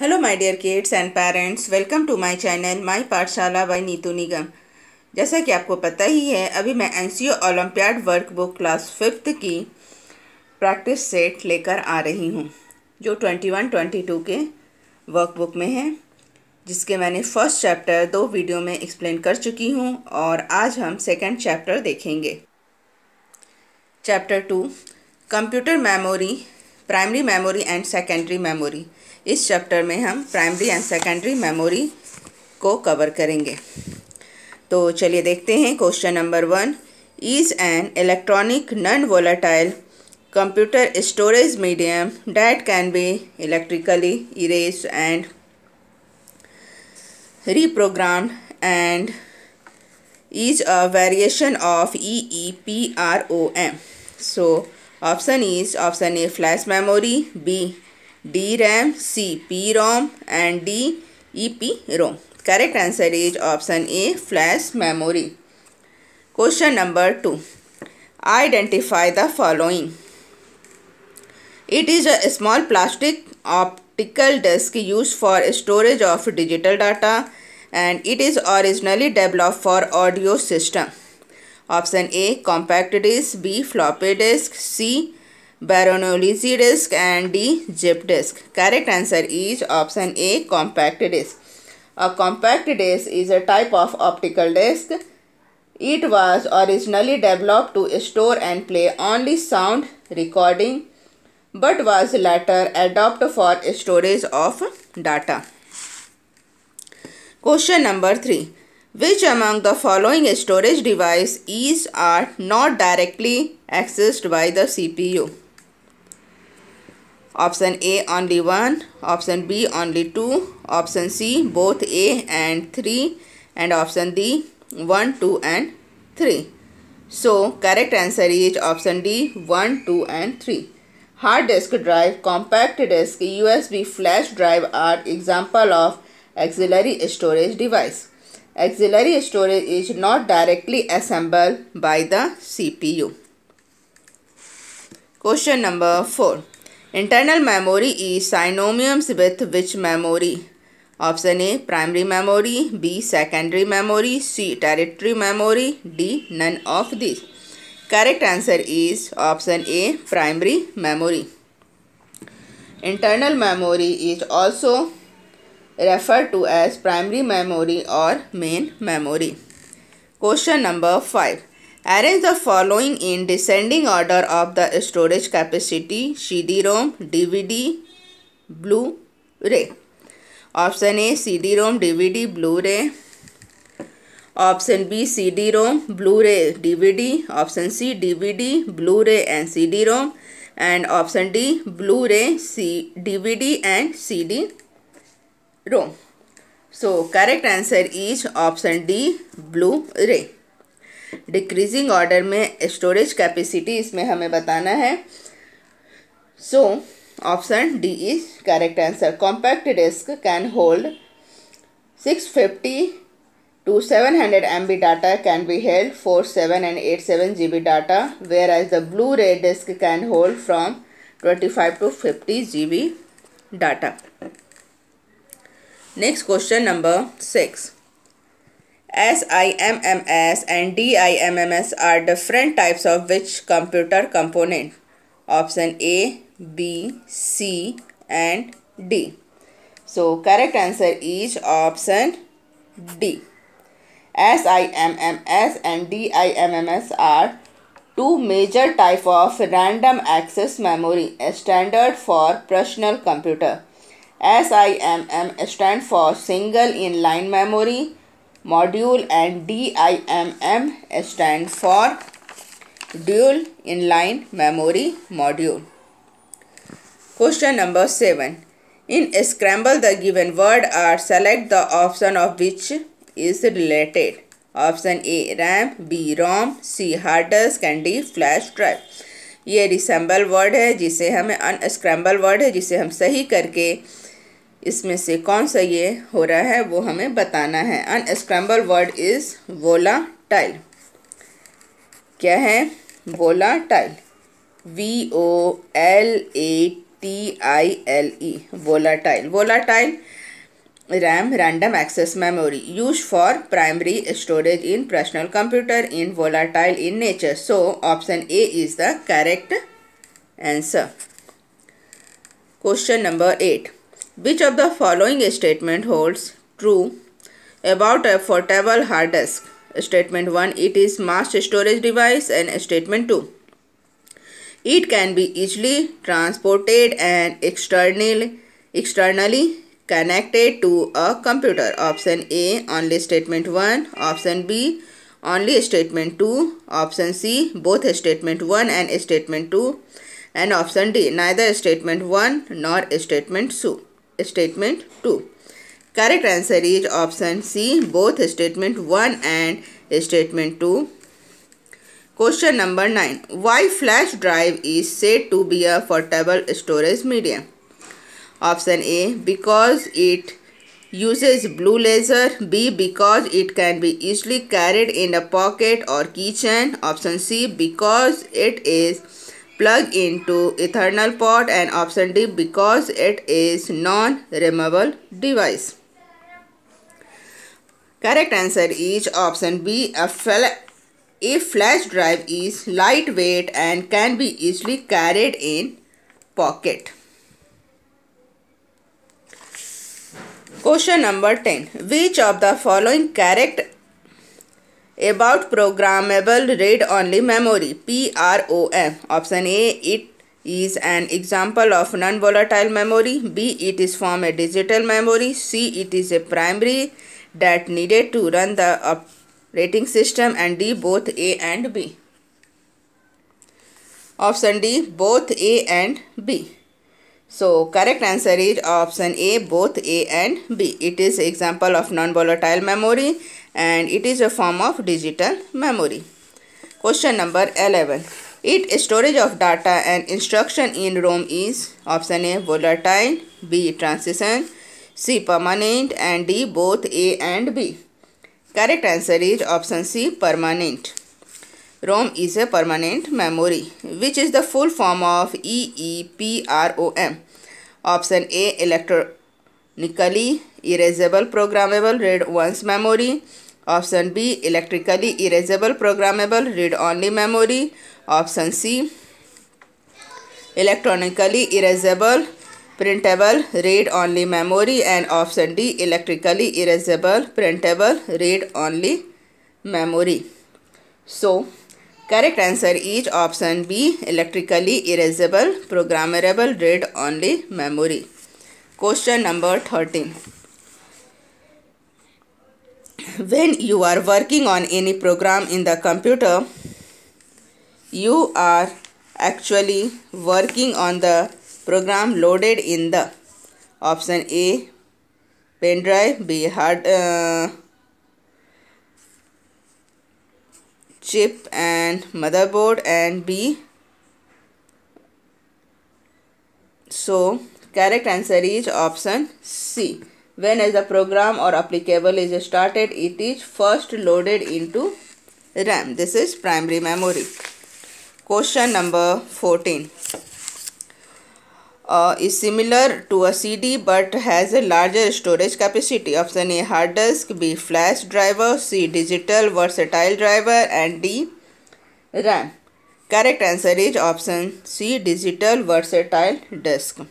Hello my dear kids and parents, welcome to my channel my Pathshala by Neetu Nigam. जैसा कि आपको पता ही है, अभी मैं NCO olympiad workbook class 5th की प्रैक्टिस सेट लेकर आ रही हूं, जो 21-22 के वर्कबुक में है, जिसके मैंने फर्स्ट चैप्टर 2 वीडियो में एक्सप्लेन कर चुकी हूँ और आज हम सेकेंड चैप्टर देखेंगे। Chapter 2 computer memory, primary memory and secondary memory. इस चैप्टर में हम प्राइमरी एंड सेकेंडरी मेमोरी को कवर करेंगे। तो चलिए देखते हैं। Question number 1 is an electronic non volatile computer storage medium that can be electrically erased and reprogrammed and is a variation of EEPROM. So option is option A flash memory, B DRAM, C PROM and D EPROM. Correct answer is option A flash memory. Question number 2 identify the following. It is a small plastic optical disk used for storage of digital data and it is originally developed for audio system. Option A compact disk, B floppy disk, C Bernoulli disk and D zip disk. Correct answer is option A compact disk. A compact disk is a type of optical disk. It was originally developed to store and play only sound recording but was later adopted for storage of data. Question number 3 which among the following storage device is or not directly accessed by the CPU? Option A only 1, option B only 2, option C both A and 3 and option D 1, 2 and 3. So correct answer is option D 1, 2 and 3. Hard disk drive, compact disk, USB flash drive are example of auxiliary storage device. Auxiliary storage is not directly assembled by the CPU. Question number 4 internal memory is synonyms with which memory? Option A primary memory, B secondary memory, C tertiary memory, D none of these. Correct answer is option A primary memory. Internal memory is also referred to as primary memory or main memory. Question number 5 arrange the following in descending order of the storage capacity: CD-ROM, DVD, Blu-ray. Option A CD-ROM, DVD, Blu-ray. Option B CD-ROM, Blu-ray, DVD. Option C DVD, Blu-ray and CD-ROM. And option D Blu-ray, DVD and CD-ROM. So correct answer is option D Blu-ray. Decreasing order में storage capacity इसमें हमें बताना है. So option D is correct answer. Compact disk can hold 650 to 700 MB data can be held, 47 and 87 GB data, whereas the Blu-ray disk can hold from 25 to 50 GB data. Next question number 6 SIMMS and DIMMS are different types of which computer component? Option A, B, C and D. So correct answer is option D. SIMMS and DIMMS are two major type of random access memory standard for personal computer. SIMM stand for single in line memory module and DIMM stand for dual in line memory module. Question number 7 in scramble the given word or select the option of which is related. Option A RAM, B ROM, C hard disk and D flash drive. ये resemble word है, जिसे हमें unscramble word है, जिसे हम सही करके इसमें से कौन सा ये हो रहा है वो हमें बताना है. Unscramble word is volatile. क्या है? Volatile V O L A TILE volatile. Volatile RAM, random access memory, used for primary storage in personal computer, in volatile in nature. So option A is the correct answer. Question number 8. Which of the following statement holds true about a portable hard disk? Statement 1, it is mass storage device, and statement 2, it can be easily transported and externally connected to a computer. Option A, only statement 1. Option B, only statement 2. Option C, both statement 1 and statement 2. And option D, neither statement 1 nor statement 2. Correct answer is option C, both statement 1 and statement 2. Question number 9. Why flash drive is said to be a portable storage medium? Option A, because it uses blue laser. B, because it can be easily carried in a pocket or keychain. Option C, because it is plugged into internal port. And option D, because it is non-removable device. Correct answer is option B. A flash drive is lightweight and can be easily carried in pocket. Question number 10. Which of the following correct about programmable read-only memory, PROM? Option A, it is an example of non-volatile memory. B, it is from a digital memory. C, it is a primary that needed to run the operating system. And D, both A and B. Option D, both A and B. So correct answer is option A, both A and B. It is example of non-volatile memory and it is a form of digital memory. Question number 11. Its storage of data and instruction in ROM is option A, volatile, B, transition, C, permanent, and D, both A and B. Correct answer is option C, permanent. ROM is a permanent memory. Which is the full form of EEPROM? Option A, electronically erasable programmable read-once memory. Option B, electrically erasable programmable read-only memory. Option C, electronically erasable printable read-only memory. And option D, electrically erasable printable read-only memory. So correct answer is option B, electrically erasable programmable read-only memory. Question number 13. When you are working on any program in the computer, you are actually working on the program loaded in the option A, pen drive, B, hard chip and motherboard, and B. So correct answer is option C. When as a program or applicable is started, it is first loaded into RAM. This is primary memory. Question number 14. Is similar to a CD but has a larger storage capacity. Option A, hard disk, B, flash driver, C, digital versatile driver, and D, RAM. Correct answer is option C, digital versatile disk.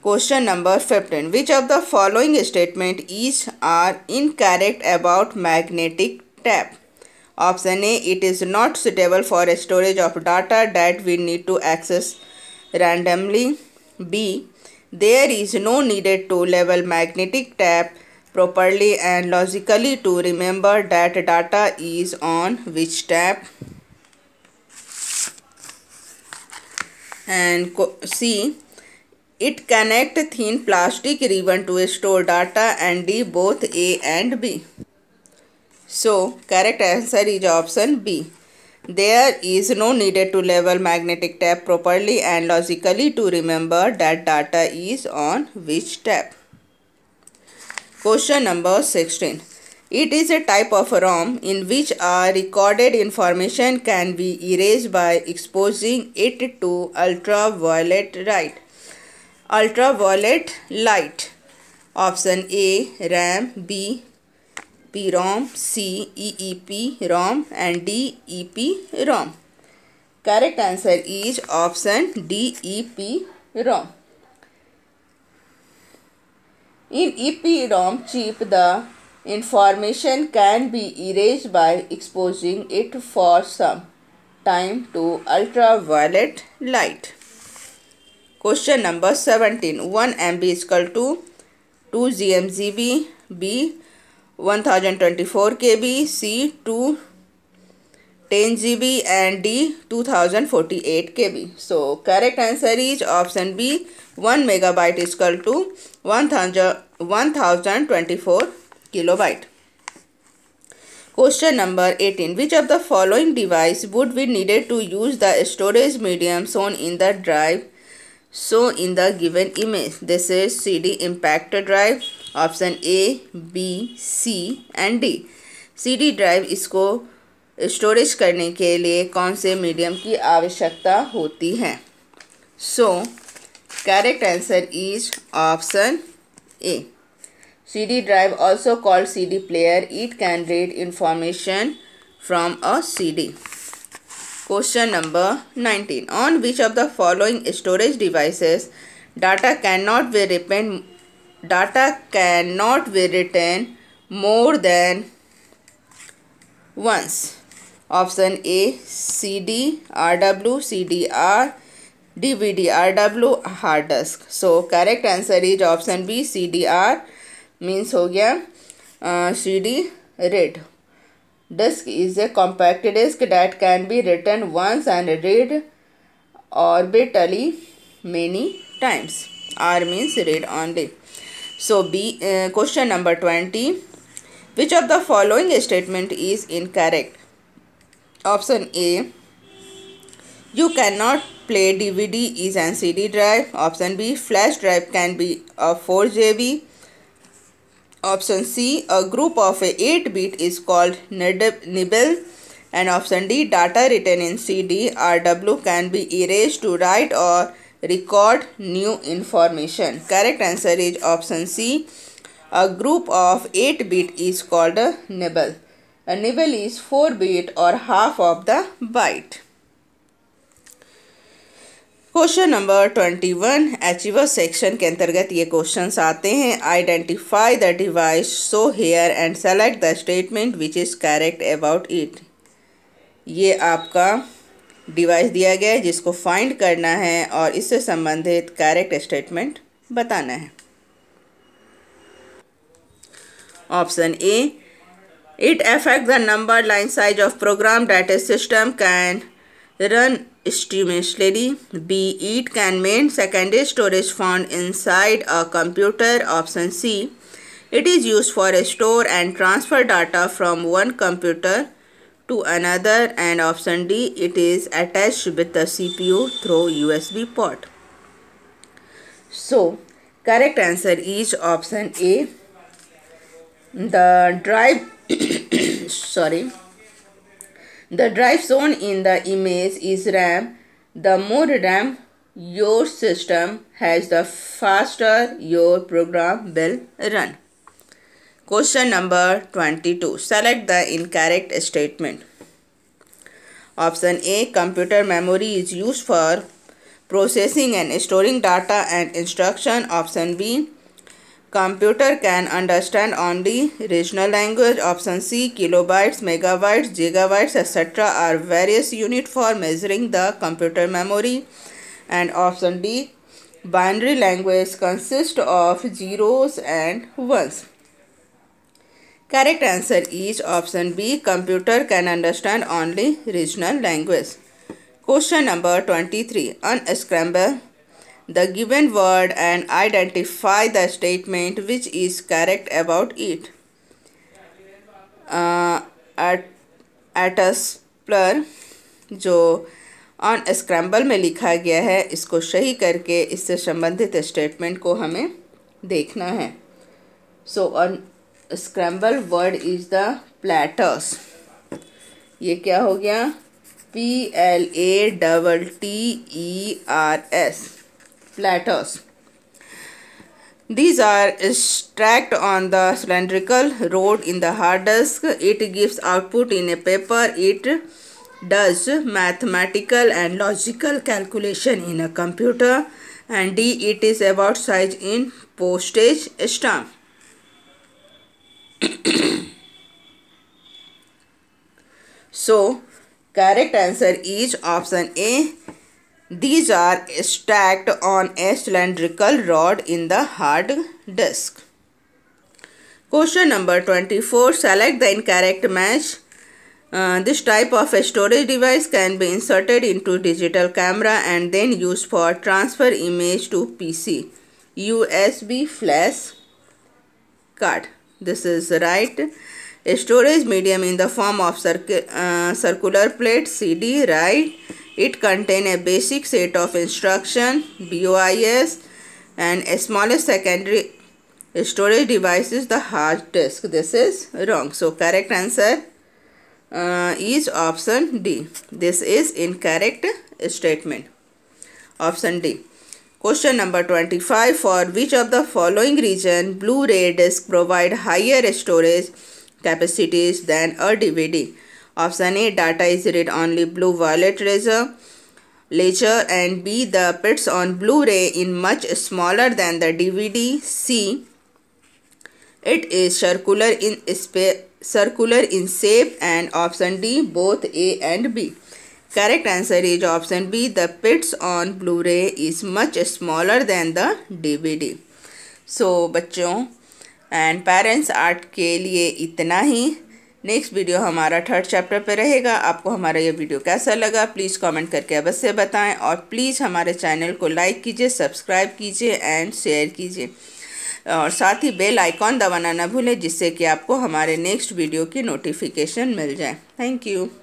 Question number 15. Which of the following statement are incorrect about magnetic tape? Option A, it is not suitable for storage of data that we need to access randomly. B, there is no needed to label magnetic tape properly and logically to remember that data is on which tape. And C, it connects thin plastic ribbon to store data. And D, both A and B. So correct answer is option B. There is no needed to label magnetic tape properly and logically to remember that data is on which tape. Question number 16. It is a type of ROM in which our recorded information can be erased by exposing it to ultraviolet light. Option A RAM, B PROM, C EEPROM and D EPROM. Correct answer is option D EPROM. In EPROM chip, the information can be erased by exposing it for some time to ultraviolet light. Question number 17. 1 MB is equal to 2 GMGB, B 1024 KB, C 210 GB and D 2048 KB. So correct answer is option B. 1 megabyte is equal to 1024 kilobyte. Question number 18. Which of the following device would be needed to use the storage medium shown in the drive? So in the given image, this is CD impact drive. Option A, B, C and D. CD drive इसको storage करने के लिए कौन से medium की आवश्यकता होती है? So correct answer is option A. CD drive also called CD player. It can read information from a CD. Question number 19. On which of the following storage devices data cannot be written more than once? Option A, CD-RW, CD-R, DVD-RW, hard disk. So correct answer is option B, CD-R means हो गया CD read. Disk is a compact disk that can be written once and read orbitally many times. R means read only. So B. Question number 20. Which of the following statement is incorrect? Option A, you cannot play DVDs and CD drive. Option B, flash drive can be a 4 GB. Option C, a group of 8 bits is called nibble. And option D, data written in CD RW can be erased to write or record new information. Correct answer is option C, a group of 8 bits is called a nibble. A nibble is 4 bits or half of the byte. Question number 21. Achiever section के अंतर्गत ये questions आते हैं. Identify the device, show here and select the statement which is correct about it. ये आपका device दिया गया है जिसको फाइंड करना है और इससे संबंधित करेक्ट स्टेटमेंट बताना है. Option A, it affect the number line size of program data system can run Stimulatory. B, it can mean secondary storage found inside a computer. Option C, it is used for store and transfer data from one computer to another. And option D, it is attached with the CPU through USB port. So correct answer is option A. The drive The drive shown in the image is RAM. The more RAM your system has, the faster your program will run. Question number 22. Select the incorrect statement. Option A, computer memory is used for processing and storing data and instruction. Option B, computer can understand only regional language. Option C, kilobytes, megabytes, gigabytes, etc. are various units for measuring the computer memory. And option D, binary language consists of zeros and ones. Correct answer is option B, computer can understand only regional language. Question number 23. Unscramble the given word and identify the statement which is correct about it. Atspler जो unscramble में लिखा गया है इसको सही करके इससे संबंधित स्टेटमेंट को हमें देखना है. सो scrambled word is the platters. ये क्या हो गया? PLATTERS platters. These are stacked on the cylindrical rod in the hard disk. It gives output in a paper. It does mathematical and logical calculation in a computer. And D, it is about size in postage stamp. So, correct answer is option A. These are stacked on a cylindrical rod in the hard disk. Question number 24. Select the incorrect match. This type of a storage device can be inserted into digital camera and then used for transfer image to PC. USB flash card. This is right. A storage medium in the form of circular plate, CD, right. It contains a basic set of instruction, BIOS, and a smallest secondary storage device is the hard disk. This is wrong. So, correct answer is option D. This is incorrect statement. Option D. Question number 25. For which of the following reason Blu-ray disc provide higher storage capacities than a DVD? Option A, data is read only blue violet laser, and B, the bits on Blu-ray in much smaller than the DVD. C, it is circular in shape, and option D, both A and B. Correct answer is option B, the bits on Blu-ray is much smaller than the DVD. So, बच्चों and parents art के लिए इतना ही. Next video हमारा 3rd chapter पर रहेगा. आपको हमारा ये वीडियो कैसा लगा प्लीज़ कमेंट करके अवश्य बताएं और प्लीज़ हमारे चैनल को लाइक कीजिए, सब्सक्राइब कीजिए एंड शेयर कीजिए और साथ ही बेल आइकॉन दबाना ना भूलें जिससे कि आपको हमारे नेक्स्ट वीडियो की नोटिफिकेशन मिल जाए. Thank you.